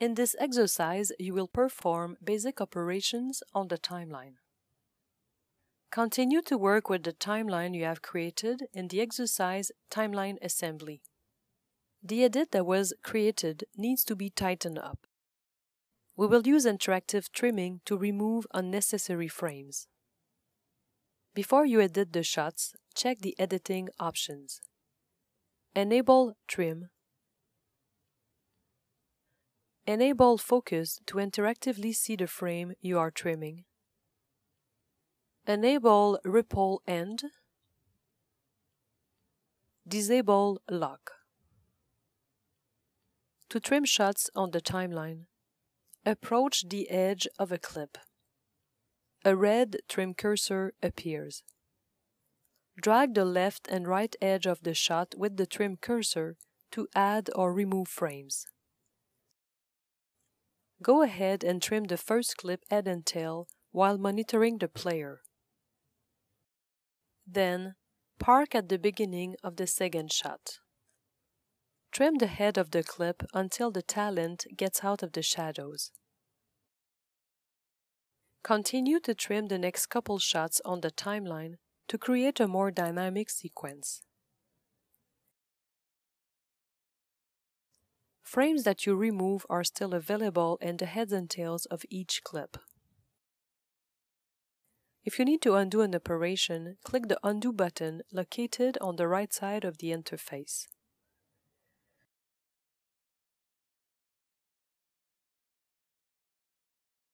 In this exercise, you will perform basic operations on the timeline. Continue to work with the timeline you have created in the exercise Timeline Assembly. The edit that was created needs to be tightened up. We will use interactive trimming to remove unnecessary frames. Before you edit the shots, check the editing options. Enable Trim. Enable Focus to interactively see the frame you are trimming. Enable Ripple End. Disable Lock. To trim shots on the timeline, approach the edge of a clip. A red trim cursor appears. Drag the left and right edge of the shot with the trim cursor to add or remove frames. Go ahead and trim the first clip head and tail while monitoring the player. Then, park at the beginning of the second shot. Trim the head of the clip until the talent gets out of the shadows. Continue to trim the next couple shots on the timeline to create a more dynamic sequence. Frames that you remove are still available in the heads and tails of each clip. If you need to undo an operation, click the Undo button located on the right side of the interface.